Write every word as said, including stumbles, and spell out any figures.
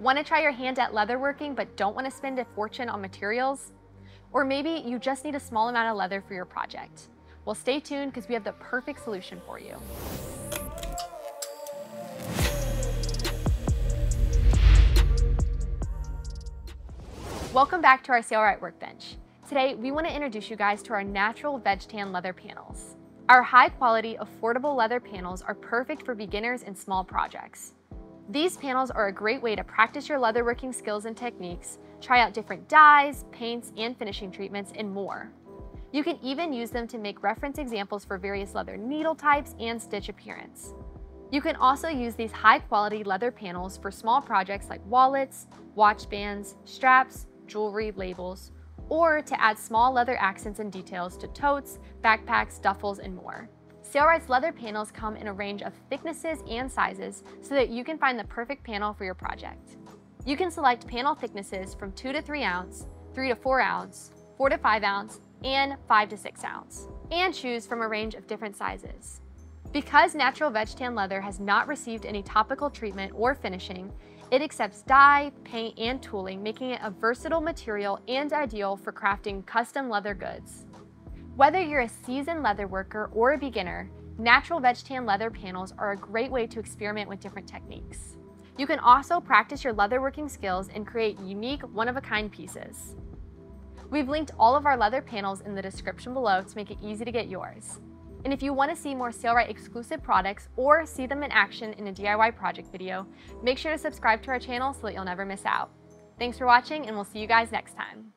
Want to try your hand at leatherworking but don't want to spend a fortune on materials? Or maybe you just need a small amount of leather for your project. Well, stay tuned because we have the perfect solution for you. Welcome back to our Sailrite Workbench. Today, we want to introduce you guys to our natural veg tan leather panels. Our high-quality, affordable leather panels are perfect for beginners and small projects. These panels are a great way to practice your leatherworking skills and techniques, try out different dyes, paints, and finishing treatments, and more. You can even use them to make reference examples for various leather needle types and stitch appearance. You can also use these high-quality leather panels for small projects like wallets, watch bands, straps, jewelry, labels, or to add small leather accents and details to totes, backpacks, duffels, and more. Sailrite's leather panels come in a range of thicknesses and sizes so that you can find the perfect panel for your project. You can select panel thicknesses from two to three ounce, three to four ounce, four to five ounce, and five to six ounce, and choose from a range of different sizes. Because natural veg tan leather has not received any topical treatment or finishing, it accepts dye, paint, and tooling, making it a versatile material and ideal for crafting custom leather goods. Whether you're a seasoned leather worker or a beginner, natural veg tan leather panels are a great way to experiment with different techniques. You can also practice your leatherworking skills and create unique, one-of-a-kind pieces. We've linked all of our leather panels in the description below to make it easy to get yours. And if you want to see more Sailrite exclusive products or see them in action in a D I Y project video, make sure to subscribe to our channel so that you'll never miss out. Thanks for watching, and we'll see you guys next time.